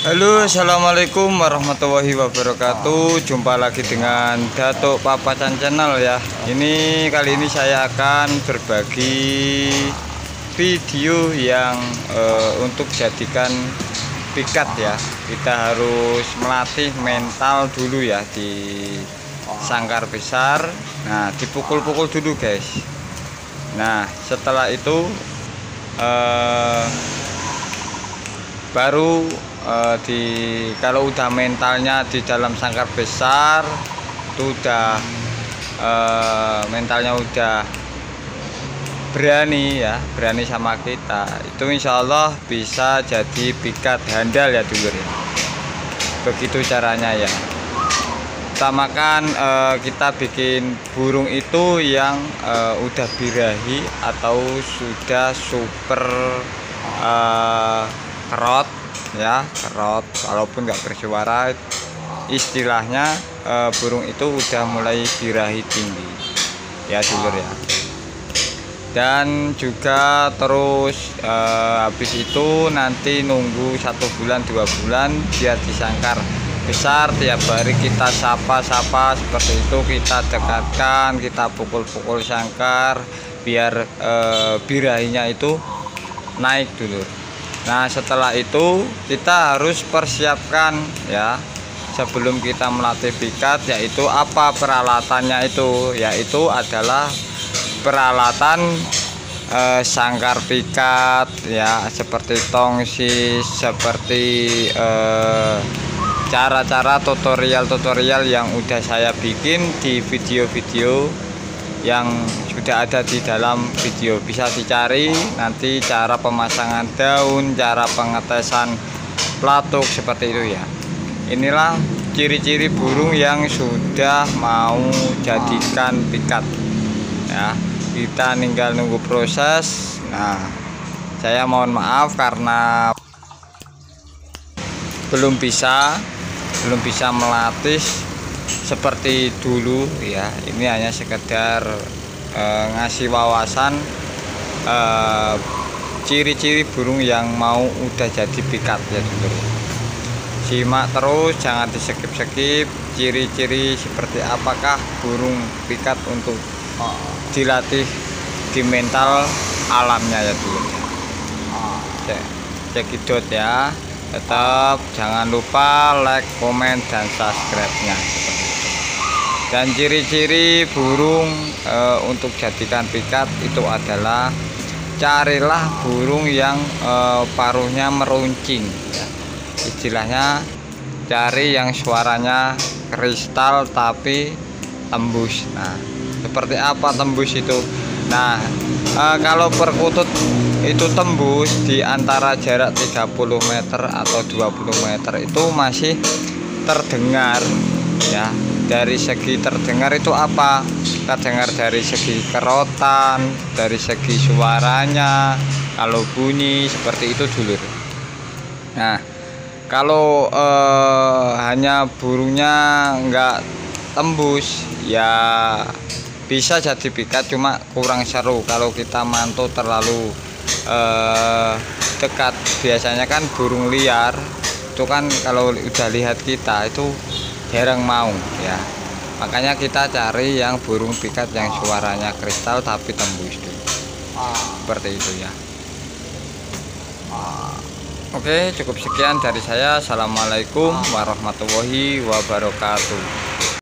Halo, assalamualaikum warahmatullahi wabarakatuh. Jumpa lagi dengan Datuk Papacan channel ya. Kali ini saya akan berbagi video yang untuk jadikan pikat ya. Kita harus melatih mental dulu ya di sangkar besar. Nah, dipukul-pukul dulu guys. Nah, setelah itu baru kalau udah mentalnya di dalam sangkar besar itu udah mentalnya udah berani ya, berani sama kita, itu insyaallah bisa jadi pikat handal ya dulur ya. Begitu caranya ya. Utamakan kita bikin burung itu yang udah birahi atau sudah super kerot ya, kerot. Walaupun nggak bersuara, istilahnya burung itu udah mulai birahi tinggi ya dulur ya. Dan juga terus habis itu nanti nunggu 1 bulan 2 bulan dia disangkar besar, tiap hari kita sapa-sapa seperti itu, kita dekatkan, kita pukul-pukul sangkar biar birahinya itu naik dulur. Nah, setelah itu kita harus persiapkan ya, sebelum kita melatih pikat, yaitu apa peralatannya itu, yaitu adalah peralatan sangkar pikat ya, seperti tongsis, seperti cara-cara tutorial-tutorial yang udah saya bikin di video-video yang sudah ada di dalam video. Bisa dicari nanti cara pemasangan daun, cara pengetesan pelatuk seperti itu ya. Inilah ciri-ciri burung yang sudah mau jadikan pikat ya. Kita tinggal nunggu proses. Nah, saya mohon maaf karena belum bisa melatih seperti dulu ya. Ini hanya sekedar ngasih wawasan ciri-ciri burung yang mau udah jadi pikat ya dulur. Simak terus, jangan di skip-skip. Ciri-ciri seperti apakah burung pikat untuk dilatih di mental alamnya ya dulur. Cekidot ya. Tetap jangan lupa like, komen, dan subscribe-nya. Dan ciri-ciri burung untuk jadikan pikat itu adalah carilah burung yang paruhnya meruncing ya. Istilahnya cari yang suaranya kristal tapi tembus. Nah, seperti apa tembus itu? Nah, kalau perkutut itu tembus di antara jarak 30 meter atau 20 meter itu masih terdengar ya. Dari segi terdengar itu apa? Terdengar dari segi kerotan, dari segi suaranya, kalau bunyi seperti itu dulur. Nah, kalau hanya burungnya nggak tembus ya bisa jadi pikat, cuma kurang seru kalau kita mantu terlalu dekat. Biasanya kan burung liar itu kan kalau udah lihat kita itu jarang mau ya. Makanya kita cari yang burung pikat yang suaranya kristal tapi tembus dulu, seperti itu ya. Oke, cukup sekian dari saya. Assalamualaikum warahmatullahi wabarakatuh.